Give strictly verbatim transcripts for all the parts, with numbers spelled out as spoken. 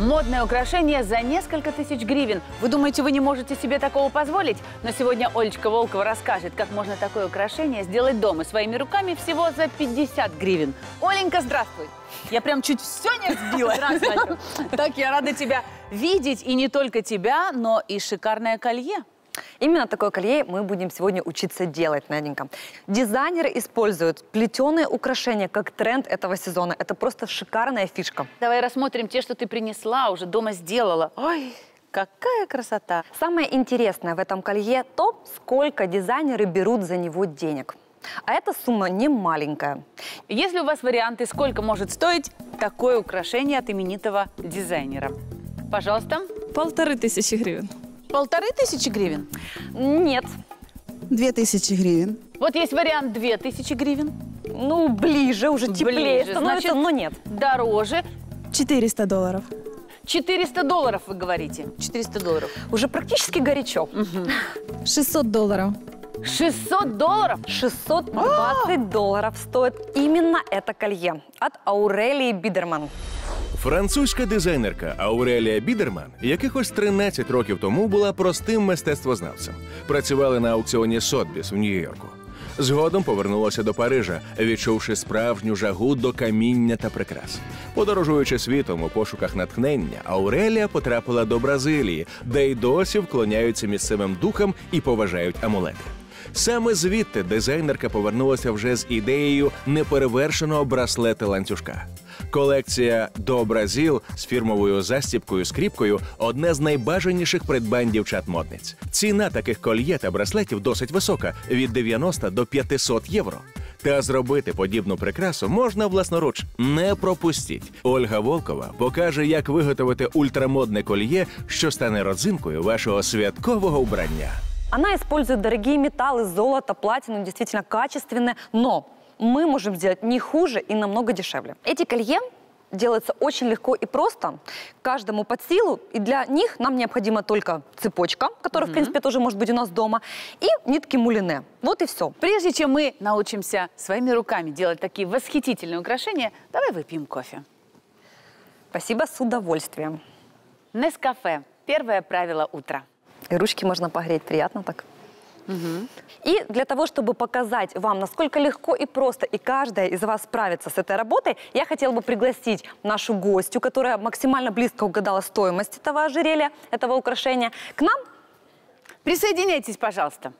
Модное украшение за несколько тысяч гривен. Вы думаете, вы не можете себе такого позволить? Но сегодня Олечка Волкова расскажет, как можно такое украшение сделать дома своими руками всего за пятьдесят гривен. Оленька, здравствуй. Я прям чуть все не сбила. Здравствуй. Так, я рада тебя видеть. И не только тебя, но и шикарное колье. Именно такое колье мы будем сегодня учиться делать, Наденька. Дизайнеры используют плетеные украшения как тренд этого сезона. Это просто шикарная фишка. Давай рассмотрим те, что ты принесла, уже дома сделала. Ой, какая красота! Самое интересное в этом колье то, сколько дизайнеры берут за него денег. А эта сумма не маленькая. Есть ли у вас варианты, сколько может стоить такое украшение от именитого дизайнера? Пожалуйста. Полторы тысячи гривен. Полторы тысячи гривен? Нет. Две тысячи гривен. Вот есть вариант две тысячи гривен. Ну, ближе, уже теплее ближе, становится, значит, но нет. Дороже. четыреста долларов. четыреста долларов, вы говорите? четыреста долларов. Уже практически горячо. Угу. шестьсот долларов. шестьсот долларов? шестьсот двадцать долларов стоит именно это колье от Аурелии Бідерман. Французька дизайнерка Аурелія Бідерман якихось тринадцять років тому була простим мистецтвознавцем. Працювала на аукціоні «Сотбіс» в Нью-Йорку. Згодом повернулася до Парижа, відчувши справжню жагу до каміння та прикрас. Подорожуючи світом у пошуках натхнення, Аурелія потрапила до Бразилії, де й досі вклоняються місцевим духам і поважають амулети. Саме звідти дизайнерка повернулася вже з ідеєю неперевершеного браслета-ланцюжка. Колекція «До Бразил» з фірмовою застібкою-скріпкою – одне з найбажаніших придбань дівчат-модниць. Ціна таких кольє та браслетів досить висока – від дев'яноста до п'ятисот євро. Та зробити подібну прикрасу можна власноруч. Не пропустіть! Ольга Волкова покаже, як виготовити ультрамодне кольє, що стане родзинкою вашого святкового убрання. Она использует дорогие металлы, золото, платину, действительно качественные, но мы можем сделать не хуже и намного дешевле. Эти колье делаются очень легко и просто, каждому под силу, и для них нам необходима только цепочка, которая, mm-hmm. в принципе, тоже может быть у нас дома, и нитки мулине. Вот и все. Прежде чем мы научимся своими руками делать такие восхитительные украшения, давай выпьем кофе. Спасибо, с удовольствием. Нес-кафе. Первое правило утра. И ручки можно погреть, приятно так. Угу. И для того, чтобы показать вам, насколько легко и просто, и каждая из вас справится с этой работой, я хотела бы пригласить нашу гостью, которая максимально близко угадала стоимость этого ожерелья, этого украшения, к нам. Присоединяйтесь, пожалуйста.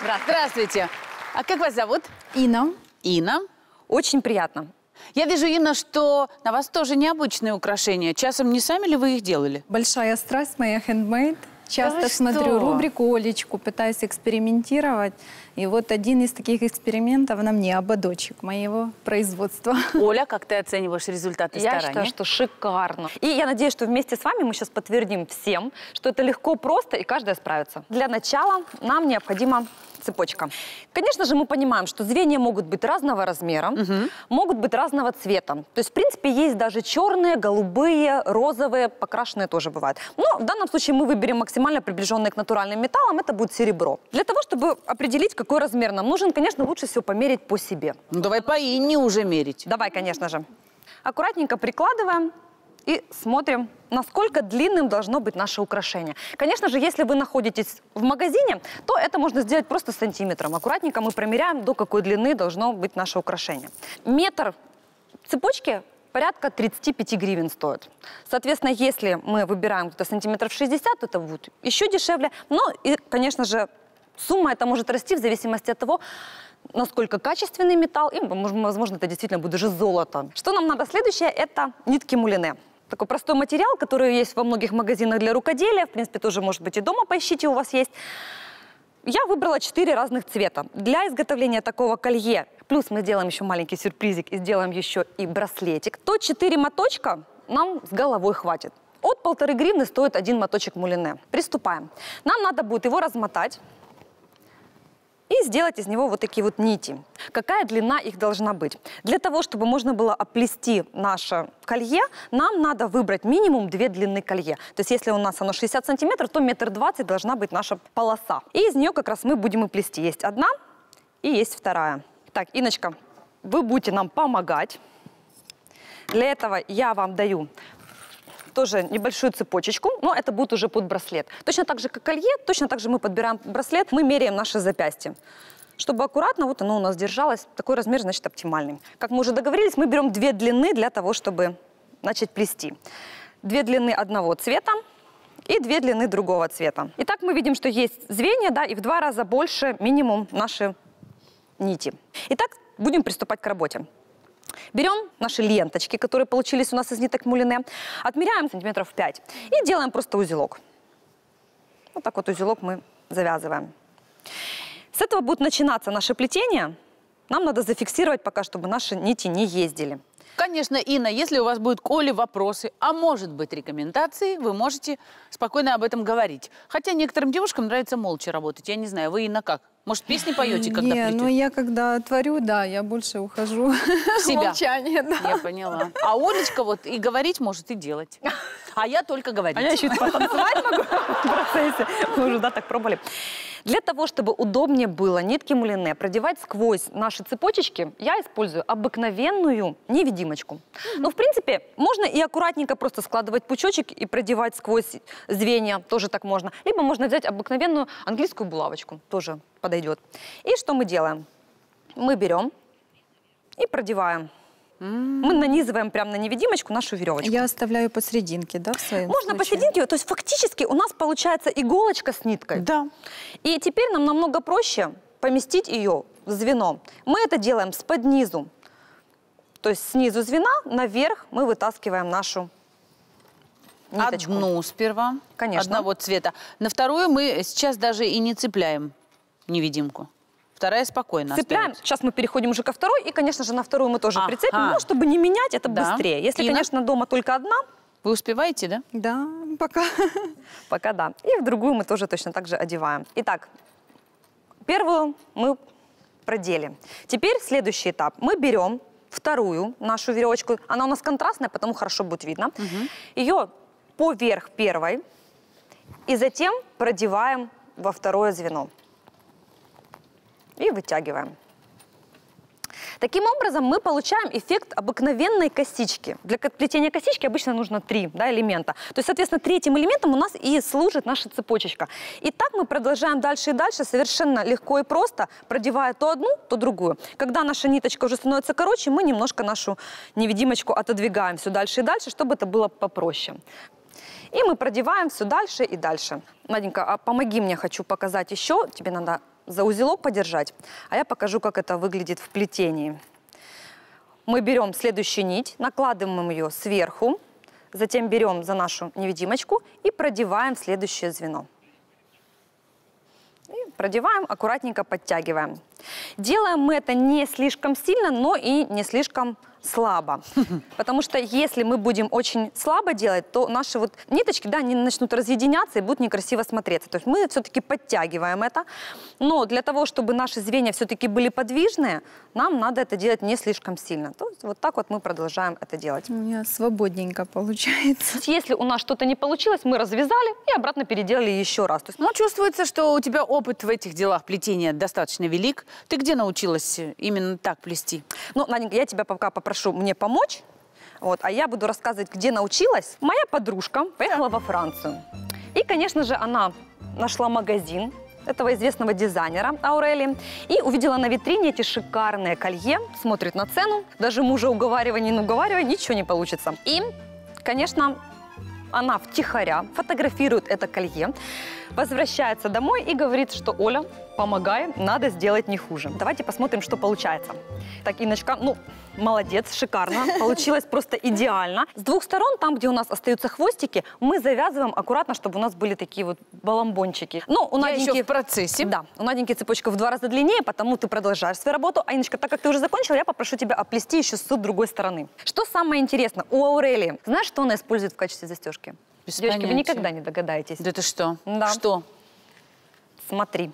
Здравствуйте. Здравствуйте. А как вас зовут? Инна. Инна. Очень приятно. Я вижу, Инна, что на вас тоже необычные украшения. Часом не сами ли вы их делали? Большая страсть моя, хендмейд. Часто да смотрю рубрику Олечку, пытаюсь экспериментировать. И вот один из таких экспериментов на мне ободочек моего производства. Оля, как ты оцениваешь результаты старания? Я считаю, что шикарно. И я надеюсь, что вместе с вами мы сейчас подтвердим всем, что это легко, просто и каждая справится. Для начала нам необходимо... цепочка. Конечно же, мы понимаем, что звенья могут быть разного размера, угу. могут быть разного цвета. То есть, в принципе, есть даже черные, голубые, розовые, покрашенные тоже бывают. Но в данном случае мы выберем максимально приближенные к натуральным металлам, это будет серебро. Для того, чтобы определить, какой размер нам нужен, конечно, лучше всего померить по себе. Ну, давай по Инне уже мерить. Давай, конечно же. Аккуратненько прикладываем. И смотрим, насколько длинным должно быть наше украшение. Конечно же, если вы находитесь в магазине, то это можно сделать просто сантиметром. Аккуратненько мы промеряем, до какой длины должно быть наше украшение. Метр цепочки порядка тридцати пяти гривен стоит. Соответственно, если мы выбираем где-то сантиметров шестьдесят, то это будет еще дешевле. Ну и, конечно же, сумма эта может расти в зависимости от того, насколько качественный металл, и, возможно, это действительно будет уже золото. Что нам надо следующее? Это нитки мулине. Такой простой материал, который есть во многих магазинах для рукоделия. В принципе, тоже, может быть, и дома поищите, у вас есть. Я выбрала четыре разных цвета. Для изготовления такого колье, плюс мы сделаем еще маленький сюрпризик и сделаем еще и браслетик, то четыре моточка нам с головой хватит. От полторы гривны стоит один моточек мулине. Приступаем. Нам надо будет его размотать и сделать из него вот такие вот нити. Какая длина их должна быть? Для того, чтобы можно было оплести наше колье, нам надо выбрать минимум две длины колье. То есть если у нас оно шестьдесят сантиметров, то метр двадцать должна быть наша полоса. И из нее как раз мы будем и плести. Есть одна и есть вторая. Так, Инночка, вы будете нам помогать. Для этого я вам даю тоже небольшую цепочечку, но это будет уже под браслет. Точно так же, как колье, точно так же мы подбираем браслет, мы меряем наши запястья. Чтобы аккуратно, вот оно у нас держалось, такой размер, значит, оптимальный. Как мы уже договорились, мы берем две длины для того, чтобы начать плести. Две длины одного цвета и две длины другого цвета. Итак, мы видим, что есть звенья, да, и в два раза больше минимум наши нити. Итак, будем приступать к работе. Берем наши ленточки, которые получились у нас из ниток мулине, отмеряем сантиметров пять и делаем просто узелок. Вот так вот узелок мы завязываем. С этого будет начинаться наше плетение. Нам надо зафиксировать пока, чтобы наши нити не ездили. Конечно, Инна, если у вас будут к Оле вопросы, а может быть рекомендации, вы можете спокойно об этом говорить. Хотя некоторым девушкам нравится молча работать. Я не знаю, вы, Инна, как? Может, песни поете, когда плетете? Не, ну я когда творю, да, я больше ухожу в себя. Молчание, да. Я поняла. А Олечка вот и говорить может, и делать. А я только говорить. А я еще и потанцевать могу в процессе. Мы уже, да, так пробовали. Для того, чтобы удобнее было нитки мулине продевать сквозь наши цепочечки, я использую обыкновенную невидимочку. Mm-hmm. Ну, в принципе, можно и аккуратненько просто складывать пучочек и продевать сквозь звенья, тоже так можно. Либо можно взять обыкновенную английскую булавочку, тоже подойдет. И что мы делаем? Мы берем и продеваем. Мы нанизываем прямо на невидимочку нашу веревочку. Я оставляю посерединке, да, в своем Можно случае? Посерединке, то есть фактически у нас получается иголочка с ниткой. Да. И теперь нам намного проще поместить ее в звено. Мы это делаем с поднизу, то есть снизу звена наверх мы вытаскиваем нашу ниточку. Одну сперва, конечно, одного цвета. На вторую мы сейчас даже и не цепляем невидимку. Вторая спокойно. Цепляем. Остается. Сейчас мы переходим уже ко второй. И, конечно же, на вторую мы тоже а, прицепим. А. Но чтобы не менять, это да. быстрее. Если, и конечно, на... дома только одна. Вы успеваете, да? Да, пока. Пока да. И в другую мы тоже точно так же одеваем. Итак, первую мы продели. Теперь следующий этап. Мы берем вторую нашу веревочку. Она у нас контрастная, потому хорошо будет видно. Угу. Ее поверх первой. И затем продеваем во второе звено. И вытягиваем. Таким образом мы получаем эффект обыкновенной косички. Для плетения косички обычно нужно три, да, элемента. То есть, соответственно, третьим элементом у нас и служит наша цепочечка. И так мы продолжаем дальше и дальше, совершенно легко и просто, продевая то одну, то другую. Когда наша ниточка уже становится короче, мы немножко нашу невидимочку отодвигаем все дальше и дальше, чтобы это было попроще. И мы продеваем все дальше и дальше. Наденька, а помоги мне, хочу показать еще. Тебе надо... за узелок подержать, а я покажу, как это выглядит в плетении. Мы берем следующую нить, накладываем ее сверху, затем берем за нашу невидимочку и продеваем следующее звено. И продеваем, аккуратненько подтягиваем. Делаем мы это не слишком сильно, но и не слишком слабо. Потому что если мы будем очень слабо делать, то наши вот ниточки, да, они начнут разъединяться и будут некрасиво смотреться. То есть мы все-таки подтягиваем это. Но для того, чтобы наши звенья все-таки были подвижные, нам надо это делать не слишком сильно. То есть вот так вот мы продолжаем это делать. У меня свободненько получается. Если у нас что-то не получилось, мы развязали и обратно переделали еще раз. То есть... Ну, чувствуется, что у тебя опыт в этих делах плетения достаточно велик. Ты где научилась именно так плести? Ну, Наденька, я тебя пока попросила. Прошу мне помочь, вот, а я буду рассказывать, где научилась. Моя подружка поехала во Францию. И, конечно же, она нашла магазин этого известного дизайнера Аурелии и увидела на витрине эти шикарные колье, смотрит на цену, даже мужа уговаривая, не уговаривая, ничего не получится. И, конечно, она втихаря фотографирует это колье, возвращается домой и говорит, что Оля, помогай, надо сделать не хуже. Давайте посмотрим, что получается. Так, Инночка, ну, молодец, шикарно, получилось просто идеально. С двух сторон, там, где у нас остаются хвостики, мы завязываем аккуратно, чтобы у нас были такие вот баламбончики. Но у Наденьки... Я еще в процессе. Да, у Наденьки цепочка в два раза длиннее, потому ты продолжаешь свою работу. А, Инночка, так как ты уже закончила, я попрошу тебя оплести еще с другой стороны. Что самое интересное, у Аурелии, знаешь, что она использует в качестве застежки? Девочки, вы никогда не догадаетесь. Да ты что? Да. Что? Смотри.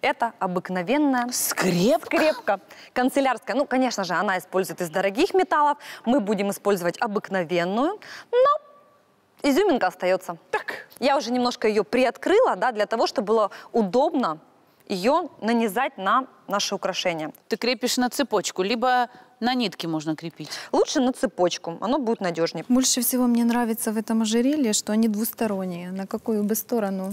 Это обыкновенная скрепка. скрепка канцелярская. Ну, конечно же, она использует из дорогих металлов. Мы будем использовать обыкновенную, но изюминка остается. Так. Я уже немножко ее приоткрыла, да, для того, чтобы было удобно ее нанизать на наши украшения. Ты крепишь на цепочку, либо на нитке можно крепить? Лучше на цепочку, оно будет надежнее. Больше всего мне нравится в этом ожерелье, что они двусторонние, на какую бы сторону.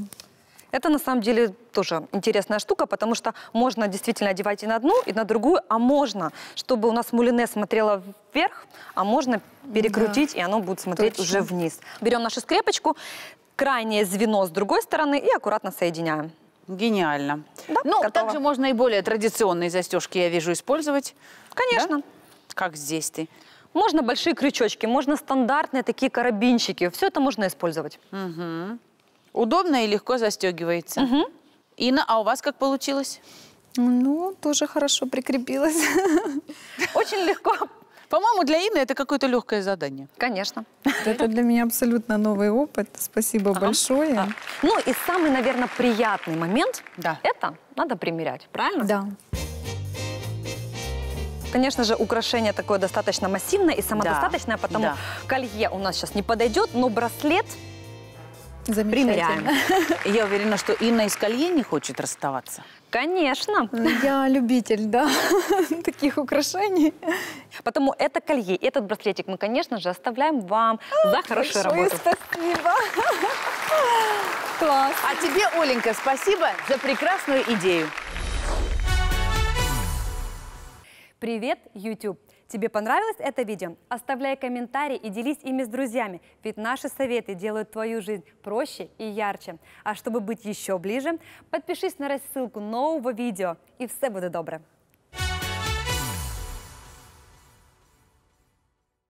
Это на самом деле тоже интересная штука, потому что можно действительно одевать и на одну, и на другую, а можно, чтобы у нас мулине смотрело вверх, а можно перекрутить, да, и оно будет смотреть точно уже вниз. Берем нашу скрепочку, крайнее звено с другой стороны и аккуратно соединяем. Гениально. Да, ну, готово. Также можно и более традиционные застежки, я вижу, использовать. Конечно. Да? Как здесь ты. Можно большие крючочки, можно стандартные такие карабинчики. Все это можно использовать. Угу. Удобно и легко застегивается. Угу. Инна, а у вас как получилось? Ну, тоже хорошо прикрепилась. Очень легко. По-моему, для Инны это какое-то легкое задание. Конечно. Это для меня абсолютно новый опыт. Спасибо а-а. большое. А. Ну и самый, наверное, приятный момент, да, это надо примерять, правильно? Да. Конечно же, украшение такое достаточно массивное и самодостаточное, да, потому да. колье у нас сейчас не подойдет, но браслет... Примеряем. Я уверена, что Инна из колье не хочет расставаться. Конечно. Я любитель, да, таких украшений. Потому это колье, этот браслетик мы, конечно же, оставляем вам за хорошую работу. Спасибо. Класс. А тебе, Оленька, спасибо за прекрасную идею. Привет, YouTube. Тебе понравилось это видео? Оставляй комментарии и делись ими с друзьями, ведь наши советы делают твою жизнь проще и ярче. А чтобы быть еще ближе, подпишись на рассылку нового видео, и все будет добре!